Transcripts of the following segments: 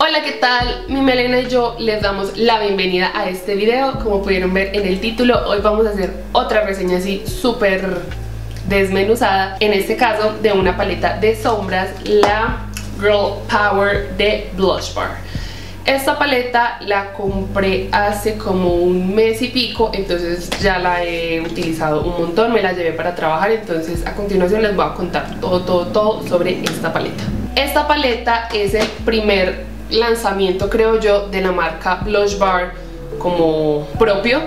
Hola, ¿qué tal? Mi Melena y yo les damos la bienvenida a este video. Como pudieron ver en el título, hoy vamos a hacer otra reseña así súper desmenuzada, en este caso de una paleta de sombras, la Girl Power de Blush Bar. Esta paleta la compré hace como un mes y pico, entonces ya la he utilizado un montón, me la llevé para trabajar, entonces a continuación les voy a contar todo sobre esta paleta. Esta paleta es el primer lanzamiento, creo yo, de la marca Blush Bar como propio.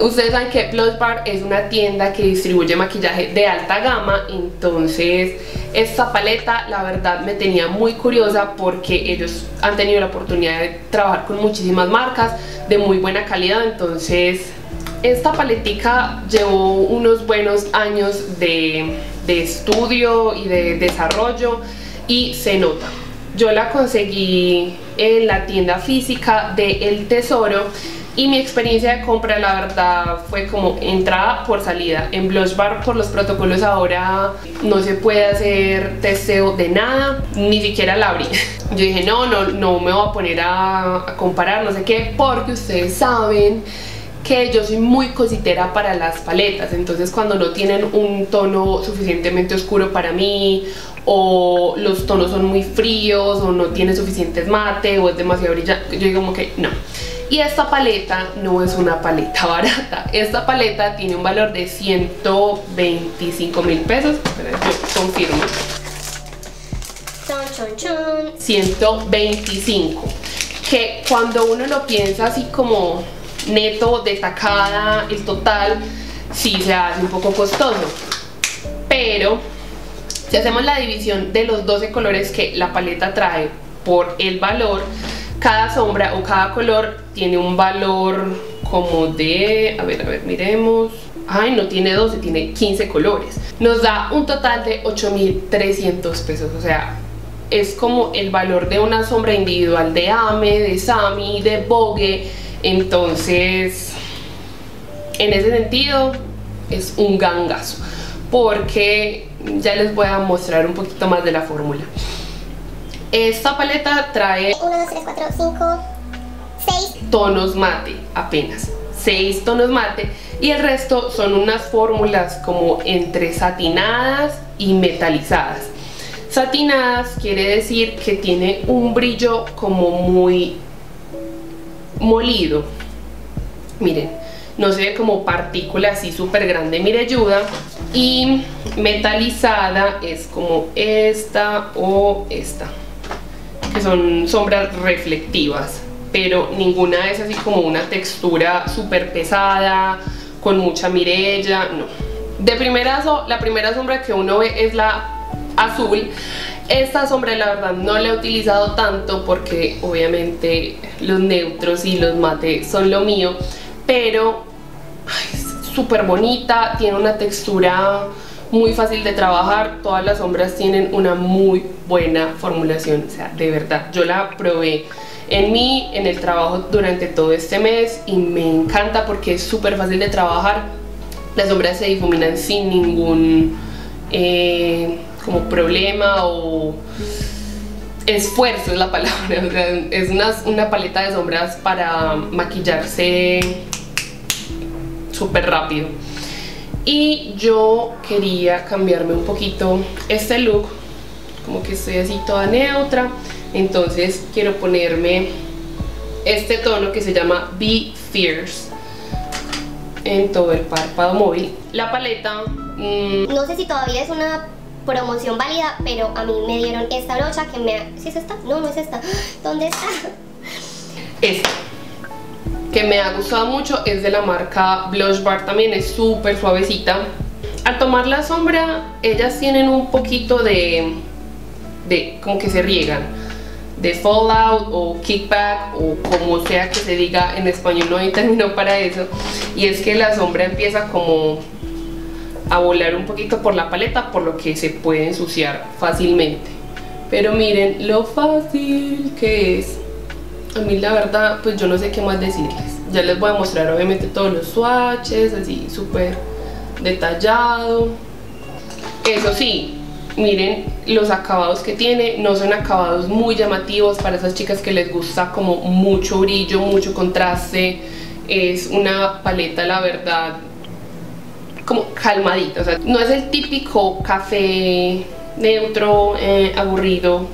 Ustedes saben que Blush Bar es una tienda que distribuye maquillaje de alta gama, entonces esta paleta la verdad me tenía muy curiosa porque ellos han tenido la oportunidad de trabajar con muchísimas marcas de muy buena calidad, entonces esta paletica llevó unos buenos años de estudio y de desarrollo y se nota. Yo la conseguí en la tienda física de El Tesoro y mi experiencia de compra la verdad fue como entrada por salida. En Blush Bar, por los protocolos ahora, no se puede hacer testeo de nada, ni siquiera la abrí. Yo dije no me voy a poner a comparar, no sé qué, porque ustedes saben que yo soy muy cositera para las paletas, entonces cuando no tienen un tono suficientemente oscuro para mí, o los tonos son muy fríos, o no tiene suficientes mate, o es demasiado brillante, yo digo como que no. Y esta paleta no es una paleta barata, esta paleta tiene un valor de 125.000 pesos, espera, yo confirmo, 125, que cuando uno lo piensa así como neto, de tacada, el total, sí se hace un poco costoso, pero si hacemos la división de los 12 colores que la paleta trae por el valor, cada sombra o cada color tiene un valor como de, a ver, miremos, ay, no tiene 12, tiene 15 colores, nos da un total de 8.300 pesos, o sea, es como el valor de una sombra individual de Ame, de Sami, de Vogue. Entonces, en ese sentido, es un gangazo, porque ya les voy a mostrar un poquito más de la fórmula. Esta paleta trae 1, 2, 3, 4, 5, 6 tonos mate, apenas 6 tonos mate, y el resto son unas fórmulas como entre satinadas y metalizadas. Satinadas quiere decir que tiene un brillo como muy molido, miren, no se ve como partícula así súper grande, mire, ayuda. Y metalizada es como esta o esta, que son sombras reflectivas, pero ninguna es así como una textura súper pesada con mucha mirella, no. La primera sombra que uno ve es la azul. Esta sombra la verdad no la he utilizado tanto porque obviamente los neutros y los mate son lo mío, pero ay, es súper bonita, tiene una textura muy fácil de trabajar, todas las sombras tienen una muy buena formulación, o sea, de verdad, yo la probé en el trabajo durante todo este mes y me encanta porque es súper fácil de trabajar, las sombras se difuminan sin ningún como problema o esfuerzo, es la palabra, o sea, es una paleta de sombras para maquillarse súper rápido. Y yo quería cambiarme un poquito este look, como que estoy así toda neutra, entonces quiero ponerme este tono que se llama Be Fierce en todo el párpado móvil. La paleta, no sé si todavía es una promoción válida, pero a mí me dieron esta brocha que me... ¿Sí es esta? No, no es esta. ¿Dónde está? Esta, que me ha gustado mucho, es de la marca Blush Bar también, es súper suavecita. Al tomar la sombra, ellas tienen un poquito de como que se riegan, de fallout o kickback o como sea que se diga en español, no hay término para eso. Y es que la sombra empieza como a volar un poquito por la paleta, por lo que se puede ensuciar fácilmente, pero miren lo fácil que es. A mí la verdad, pues yo no sé qué más decirles, ya les voy a mostrar obviamente todos los swatches así súper detallado. Eso sí, Miren los acabados que tiene, no son acabados muy llamativos para esas chicas que les gusta como mucho brillo, mucho contraste. Es una paleta, la verdad, como calmadita, o sea, no es el típico café neutro, aburrido,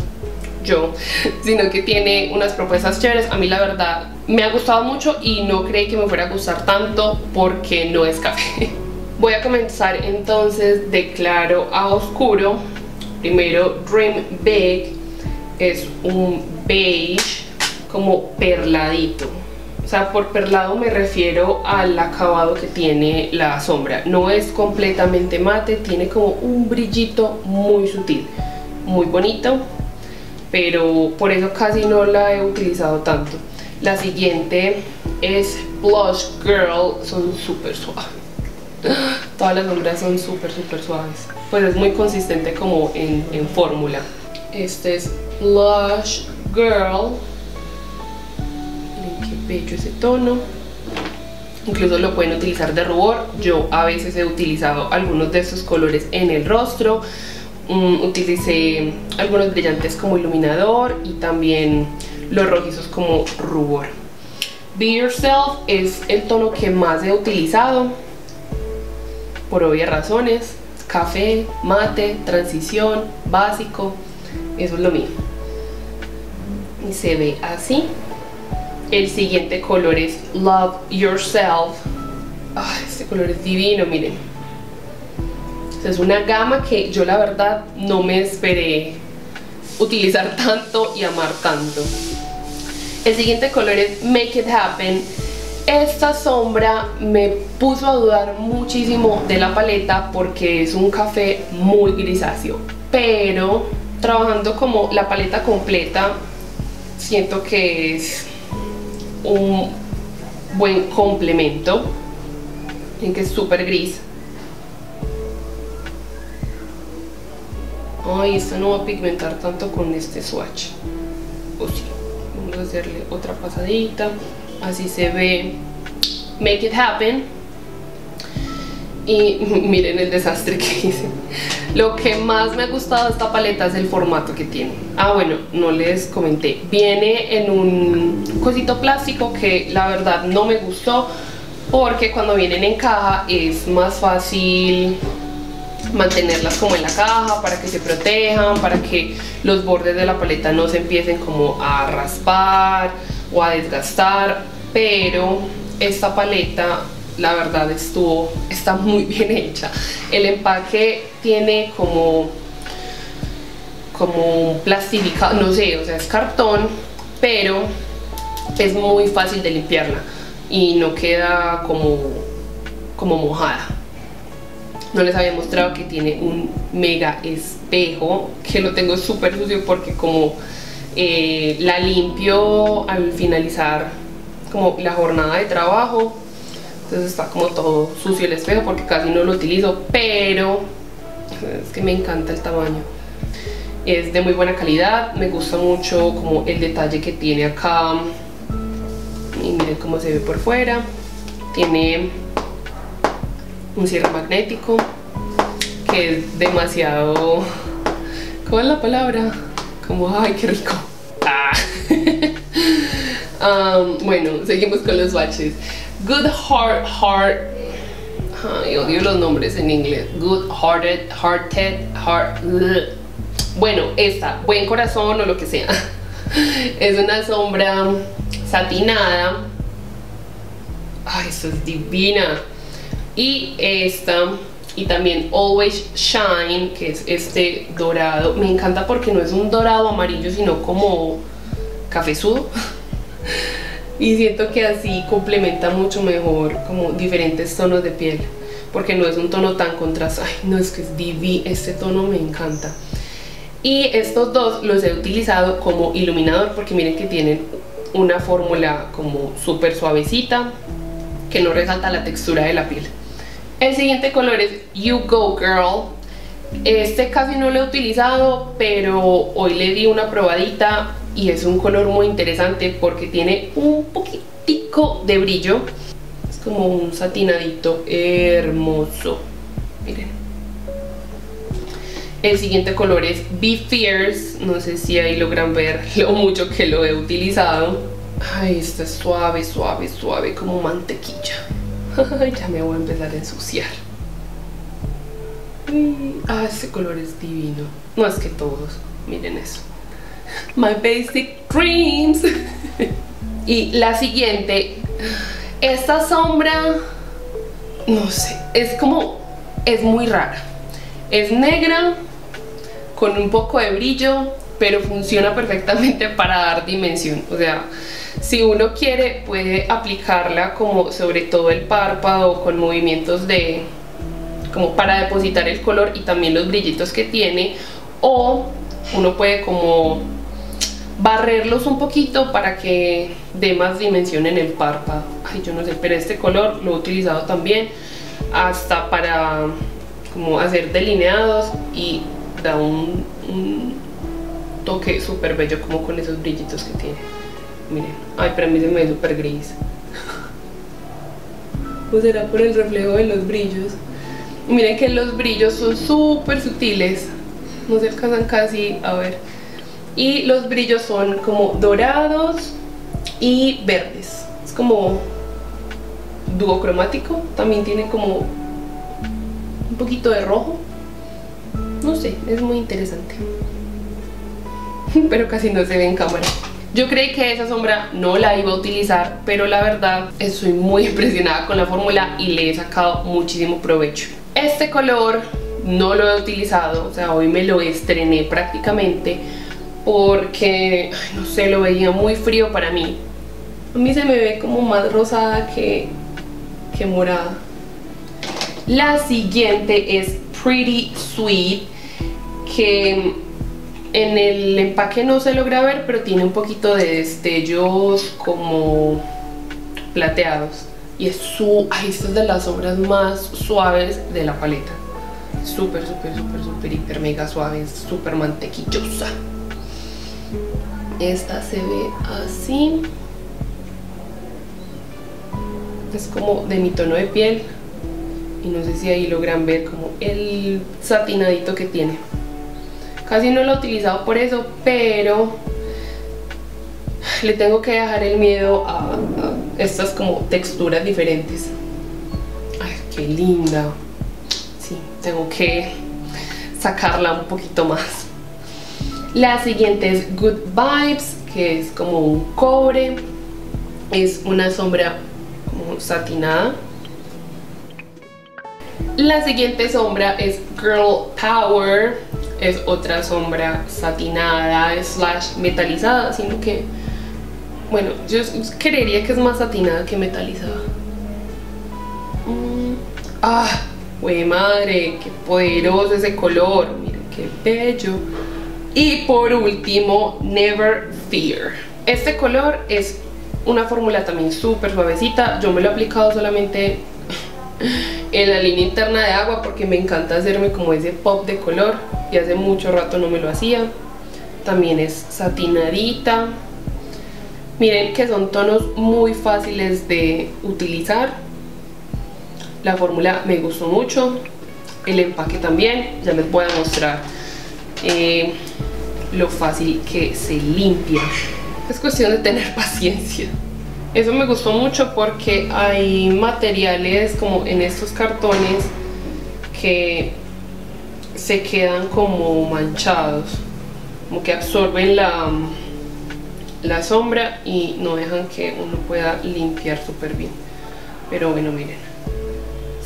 sino que tiene unas propuestas chéveres. A mí la verdad me ha gustado mucho y no creí que me fuera a gustar tanto porque no es café. Voy a comenzar entonces de claro a oscuro. Primero Dream Big, es un beige como perladito. O sea, por perlado me refiero al acabado que tiene la sombra. No es completamente mate, tiene como un brillito muy sutil, muy bonito, pero por eso casi no la he utilizado tanto. La siguiente es Blush Girl, son súper suaves. Todas las sombras son súper suaves. Pues es muy consistente como en fórmula. Este es Blush Girl. Miren qué bello ese tono. Incluso lo pueden utilizar de rubor. Yo a veces he utilizado algunos de estos colores en el rostro. Utilicé algunos brillantes como iluminador y también los rojizos como rubor. Be Yourself es el tono que más he utilizado, por obvias razones. Café, mate, transición, básico, eso es lo mío. Y se ve así. El siguiente color es Love Yourself. Ay, este color es divino, miren. Es una gama que yo la verdad no me esperé utilizar tanto y amar tanto. El siguiente color es Make It Happen. Esta sombra me puso a dudar muchísimo de la paleta porque es un café muy grisáceo, pero trabajando como la paleta completa siento que es un buen complemento. Miren que es súper gris. Ay, esta no va a pigmentar tanto con este swatch. O sí, vamos a hacerle otra pasadita. Así se ve Make It Happen. Y miren el desastre que hice. Lo que más me ha gustado de esta paleta es el formato que tiene. Ah, bueno, no les comenté. Viene en un cosito plástico que la verdad no me gustó, porque cuando vienen en caja es más fácil mantenerlas como en la caja para que se protejan, para que los bordes de la paleta no se empiecen como a raspar o a desgastar. Pero esta paleta la verdad está muy bien hecha. El empaque tiene como plastificado, no sé, o sea, es cartón, pero es muy fácil de limpiarla y no queda como mojada. No les había mostrado que tiene un mega espejo, que lo tengo súper sucio porque como la limpio al finalizar como la jornada de trabajo, entonces está como todo sucio el espejo porque casi no lo utilizo, pero es que me encanta el tamaño. Es de muy buena calidad, me gusta mucho como el detalle que tiene acá y miren cómo se ve por fuera. Tiene un cierre magnético que es demasiado, ¿cómo es la palabra? Como, ay, qué rico. Bueno, seguimos con los swatches. Good Heart, ay, odio los nombres en inglés. Good Hearted. Bueno, esta, Buen Corazón o lo que sea. Es una sombra satinada. Ay, esto es divina. Y esta, y también Always Shine, que es este dorado. Me encanta porque no es un dorado amarillo, sino como cafezudo. Y siento que así complementa mucho mejor como diferentes tonos de piel, porque no es un tono tan contrastado. Ay, no, es que es divino, este tono me encanta. Y estos dos los he utilizado como iluminador porque miren que tienen una fórmula como súper suavecita, que no resalta la textura de la piel. El siguiente color es You Go Girl. Este casi no lo he utilizado, pero hoy le di una probadita y es un color muy interesante porque tiene un poquitico de brillo. Es como un satinadito hermoso. Miren. El siguiente color es Be Fierce. No sé si ahí logran ver lo mucho que lo he utilizado. Ay, este es suave, suave, suave, como mantequilla. Ya me voy a empezar a ensuciar. Ah, este color es divino. No, es que todos, miren eso. My Basic Dreams. Y la siguiente, esta sombra, no sé, es muy rara. Es negra, con un poco de brillo, pero funciona perfectamente para dar dimensión. O sea, si uno quiere, puede aplicarla como sobre todo el párpado, con movimientos de, como para depositar el color y también los brillitos que tiene. O uno puede como barrerlos un poquito para que dé más dimensión en el párpado. Ay, yo no sé, pero este color lo he utilizado también hasta para como hacer delineados y da un toque súper bello como con esos brillitos que tiene. Miren, ay, pero a mí se me ve súper gris. ¿O será por el reflejo de los brillos? Miren que los brillos son súper sutiles, no se alcanzan casi a ver. Y los brillos son como dorados y verdes. Es como duocromático. También tiene como un poquito de rojo. No sé, es muy interesante. Pero casi no se ve en cámara. Yo creí que esa sombra no la iba a utilizar, pero la verdad estoy muy impresionada con la fórmula y le he sacado muchísimo provecho. Este color no lo he utilizado, o sea, hoy me lo estrené prácticamente, porque, ay, no sé, lo veía muy frío para mí. A mí se me ve como más rosada que morada. La siguiente es Pretty Sweet, que en el empaque no se logra ver, pero tiene un poquito de destellos como plateados. Y es ay, esta es de las sombras más suaves de la paleta. Súper, súper, súper, súper, hiper, mega suave, súper mantequillosa. Esta se ve así. Es como de mi tono de piel. Y no sé si ahí logran ver como el satinadito que tiene. Casi no lo he utilizado por eso, pero le tengo que dejar el miedo a estas como texturas diferentes. Ay, qué linda. Sí, tengo que sacarla un poquito más. La siguiente es Good Vibes, que es como un cobre. Es una sombra como satinada. La siguiente sombra es Girl Power. Es otra sombra satinada, slash metalizada, sino que, bueno, yo creería que es más satinada que metalizada. ¡Ah! ¡Güey madre! ¡Qué poderoso ese color! Miren qué bello. Y por último, Never Fear. Este color es una fórmula también súper suavecita. Yo me lo he aplicado solamente en la línea interna de agua porque me encanta hacerme como ese pop de color y hace mucho rato no me lo hacía. También es satinadita. Miren que son tonos muy fáciles de utilizar. La fórmula me gustó mucho, el empaque también. Ya les voy a mostrar lo fácil que se limpia. Es cuestión de tener paciencia. Eso me gustó mucho porque hay materiales como en estos cartones que se quedan como manchados, como que absorben la sombra y no dejan que uno pueda limpiar súper bien. Pero bueno, miren,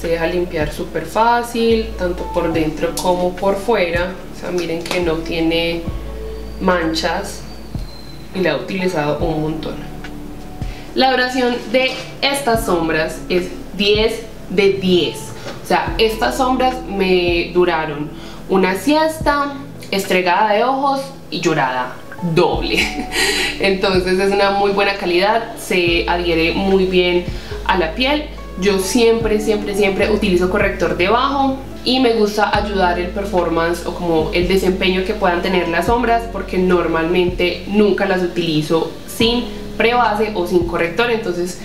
se deja limpiar súper fácil, tanto por dentro como por fuera. O sea, miren que no tiene manchas y la he utilizado un montón. La duración de estas sombras es 10 de 10. O sea, estas sombras me duraron una siesta, estregada de ojos y llorada doble. Entonces es una muy buena calidad, se adhiere muy bien a la piel. Yo siempre, siempre, siempre utilizo corrector debajo y me gusta ayudar el performance o como el desempeño que puedan tener las sombras, porque normalmente nunca las utilizo sin prebase o sin corrector. Entonces,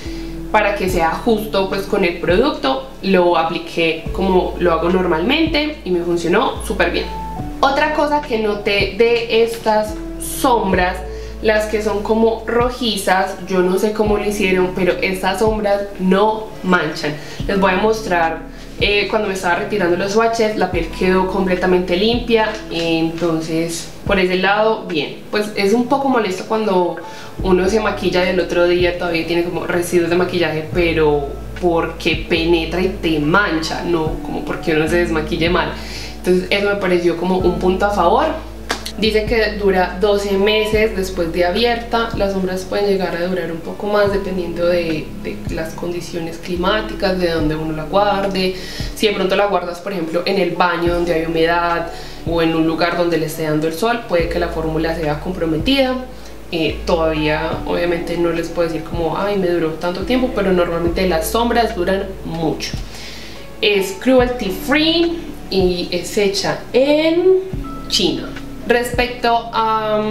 para que sea justo pues con el producto, lo apliqué como lo hago normalmente y me funcionó súper bien. Otra cosa que noté de estas sombras, las que son como rojizas, yo no sé cómo lo hicieron, pero estas sombras no manchan. Les voy a mostrar cuando me estaba retirando los swatches, la piel quedó completamente limpia, entonces por ese lado bien. Pues es un poco molesto cuando uno se maquilla y el otro día todavía tiene como residuos de maquillaje, pero porque penetra y te mancha, no como porque uno se desmaquille mal. Entonces eso me pareció como un punto a favor. Dice que dura 12 meses después de abierta. Las sombras pueden llegar a durar un poco más dependiendo de las condiciones climáticas, de donde uno la guarde. Si de pronto la guardas, por ejemplo, en el baño donde hay humedad o en un lugar donde le esté dando el sol, puede que la fórmula sea comprometida. Todavía obviamente no les puedo decir como, ay, me duró tanto tiempo, pero normalmente las sombras duran mucho. Es cruelty free y es hecha en China. Respecto a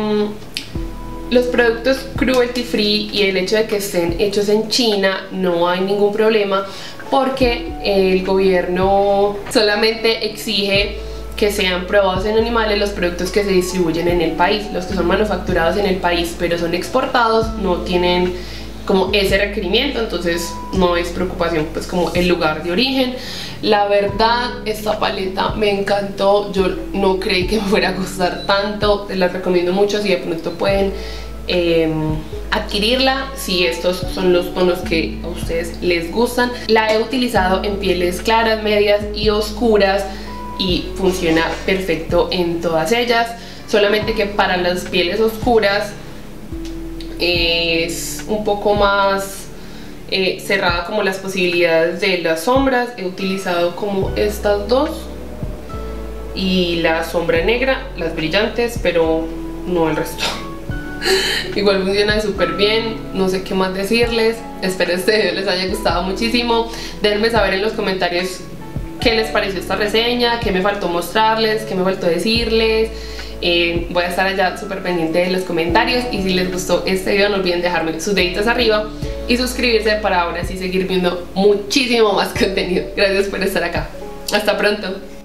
los productos cruelty free y el hecho de que estén hechos en China, no hay ningún problema porque el gobierno solamente exige que sean probados en animales los productos que se distribuyen en el país. Los que son manufacturados en el país pero son exportados no tienen como ese requerimiento, entonces no es preocupación pues como el lugar de origen. La verdad, esta paleta me encantó, yo no creí que me fuera a gustar tanto, les la recomiendo mucho. Si de pronto pueden adquirirla, si estos son los tonos que a ustedes les gustan. La he utilizado en pieles claras, medias y oscuras y funciona perfecto en todas ellas, solamente que para las pieles oscuras es un poco más cerrada como las posibilidades de las sombras. He utilizado como estas dos y la sombra negra, las brillantes, pero no el resto. Igual funciona súper bien, no sé qué más decirles. Espero este video les haya gustado muchísimo. Déjenme saber en los comentarios qué les pareció esta reseña, qué me faltó mostrarles, qué me faltó decirles. Voy a estar allá súper pendiente de los comentarios, y si les gustó este video no olviden dejarme sus deditos arriba y suscribirse para ahora sí seguir viendo muchísimo más contenido. Gracias por estar acá, hasta pronto.